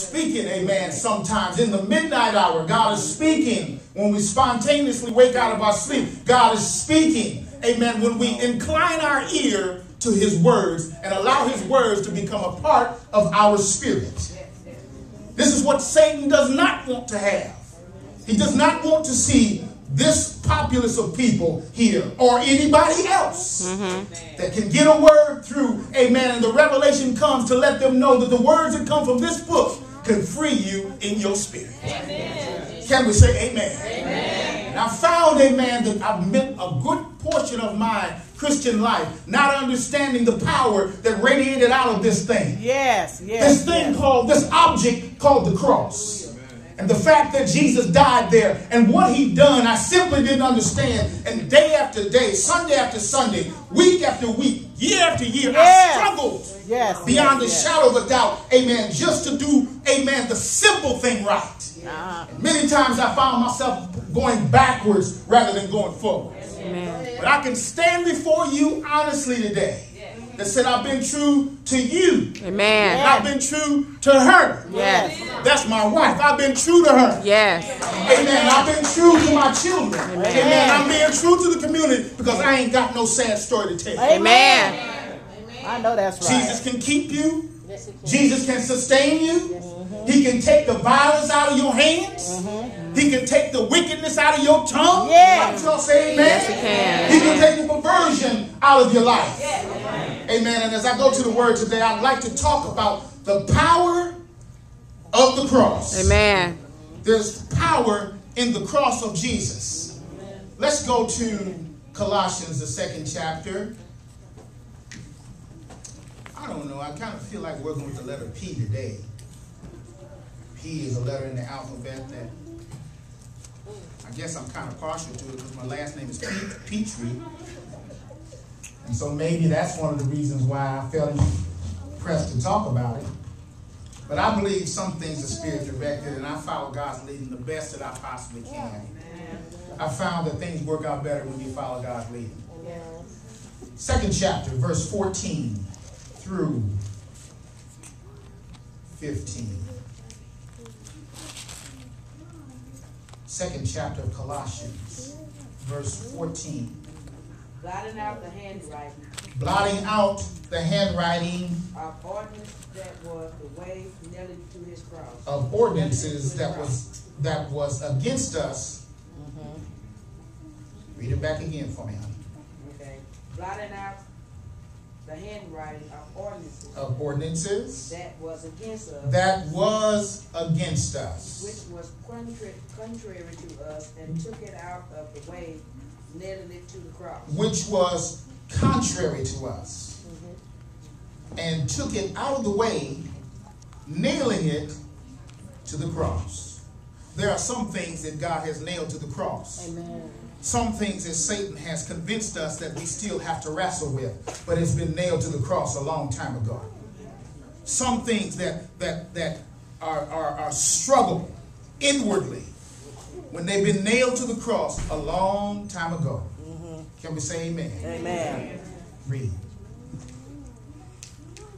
speaking, amen, sometimes in the midnight hour. God is speaking when we spontaneously wake out of our sleep. God is speaking, amen, when we incline our ear to his words and allow his words to become a part of our spirit. This is what Satan does not want to have. He does not want to see this populace of people here or anybody else that can get a word through, amen, and the revelation comes to let them know that the words that come from this book can free you in your spirit. Amen. Can we say amen? Amen. And I found, amen, that I've met a good portion of my Christian life not understanding the power that radiated out of this thing. Yes, yes. This thing called, this object called the cross. And the fact that Jesus died there and what he done, I simply didn't understand. And day after day, Sunday after Sunday, week after week, year after year, I struggled beyond the shadow of a doubt, amen, just to do, amen, the simple thing right. Many times I found myself going backwards rather than going forward. Amen. But I can stand before you honestly today that said, I've been true to you. Amen. Yes. I've been true to her. Yes. That's my wife. I've been true to her. Yes. Amen. I've been true to my children. Amen. Amen. I'm being true to the community because I ain't got no sad story to tell. Amen. Amen. I know that's right. Jesus can keep you. Yes, can. Jesus can sustain you. Yes. He can take the violence out of your hands. He can take the wickedness out of your tongue. Yes. Y'all say amen. Yes, he can take the perversion out of your life. Yes. Amen. And as I go to the word today, I'd like to talk about the power of the cross. Amen. There's power in the cross of Jesus. Amen. Let's go to Colossians, the 2nd chapter. I don't know. I kind of feel like working with the letter P today. P is a letter in the alphabet that I guess I'm kind of partial to it because my last name is Petrie. And so maybe that's one of the reasons why I felt pressed to talk about it. But I believe some things are spirit directed, and I follow God's leading the best that I possibly can. Amen. I found that things work out better when you follow God's leading. Yes. 2nd chapter, verse 14 through 15. 2nd chapter of Colossians, verse 14. Blotting out the handwriting. Blotting out the handwriting. Of ordinances that was the way nearly to his cross. Of ordinances that was against us. Read it back again for me, honey. Okay. Blotting out the handwriting of ordinances. Of ordinances. That was against us. That was against us. Which was contrary to us, and took it out of the way. Nailing it to the cross. Which was contrary to us, and took it out of the way, nailing it to the cross. There are some things that God has nailed to the cross. Amen. Some things that Satan has convinced us that we still have to wrestle with, but it's been nailed to the cross a long time ago. Some things that are struggle inwardly, when they've been nailed to the cross a long time ago. Can we say amen? Amen. Read.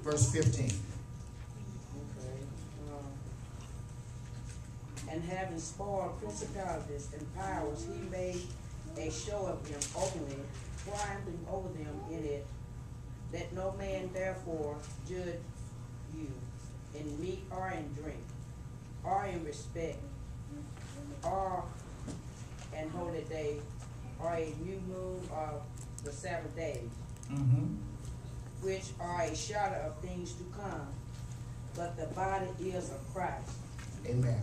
Verse 15. Okay. And having spoiled principalities and powers, he made a show of them openly, triumphing over them in it. Let no man therefore judge you in meat or in drink, or in respect, or an holy day, or a new moon of the Sabbath days, which are a shadow of things to come, but the body is of Christ. Amen.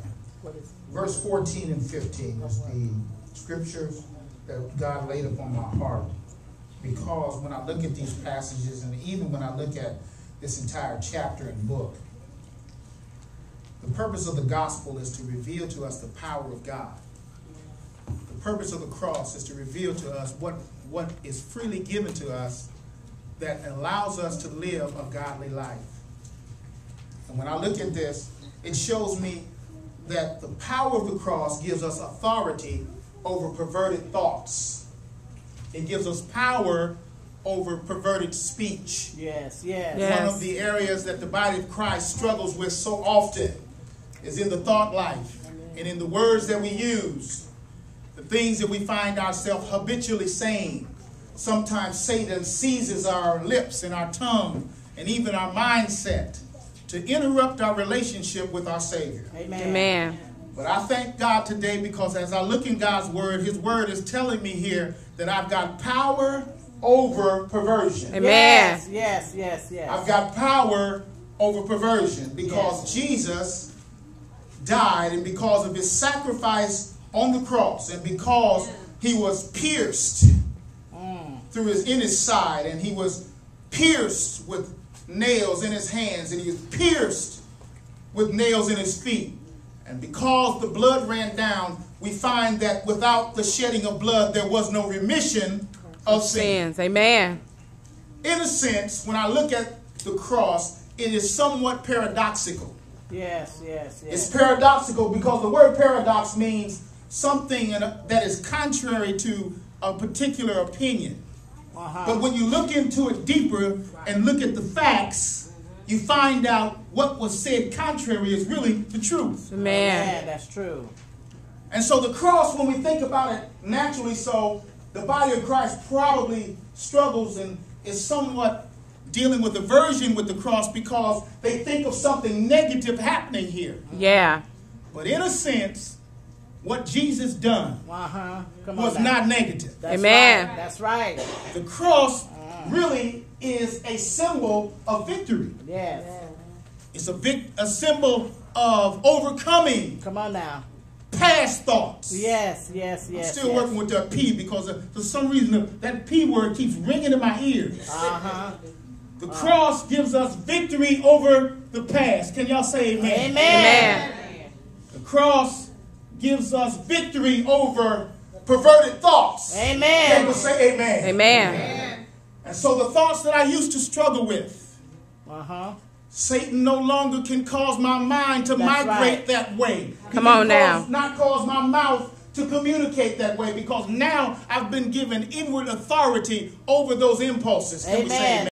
Verse 14 and 15 is the scriptures that God laid upon my heart, because when I look at these passages, and even when I look at this entire chapter and book, the purpose of the gospel is to reveal to us the power of God. The purpose of the cross is to reveal to us what is freely given to us that allows us to live a godly life. And when I look at this, it shows me that the power of the cross gives us authority over perverted thoughts. It gives us power over perverted speech. Yes, yes. One of the areas that the body of Christ struggles with so often is in the thought life and in the words that we use, the things that we find ourselves habitually saying. Sometimes Satan seizes our lips and our tongue and even our mindset to interrupt our relationship with our Savior. Amen. Amen. But I thank God today, because as I look in God's word, his word is telling me here that I've got power over perversion. Amen. Yes, yes, yes, yes. I've got power over perversion because Jesus died, and because of his sacrifice on the cross, and because he was pierced through his in his side, and he was pierced with nails in his hands, and he was pierced with nails in his feet. And because the blood ran down, we find that without the shedding of blood, there was no remission of sins. Amen. In a sense, when I look at the cross, it is somewhat paradoxical. Yes, yes, yes. It's paradoxical because the word paradox means something that is contrary to a particular opinion. Uh-huh. But when you look into it deeper and look at the facts, you find out what was said contrary is really the truth. Man, that's true. And so the cross, when we think about it naturally, so the body of Christ probably struggles and is somewhat dealing with aversion with the cross because they think of something negative happening here. Yeah. But in a sense, what Jesus done was not negative. That's Amen. Right. That's right. The cross really is a symbol of victory. Yes. It's a symbol of overcoming. Come on now. Past thoughts. Yes, yes, yes. I'm still working with that P because for some reason that P word keeps ringing in my ears. The cross gives us victory over the past. Can y'all say amen? Amen. Amen. The cross gives us victory over perverted thoughts. Amen. They will say amen. Amen. Amen. And so the thoughts that I used to struggle with, Satan no longer can cause my mind to migrate that way. Come on now. Not cause my mouth to communicate that way, because now I've been given inward authority over those impulses. Amen.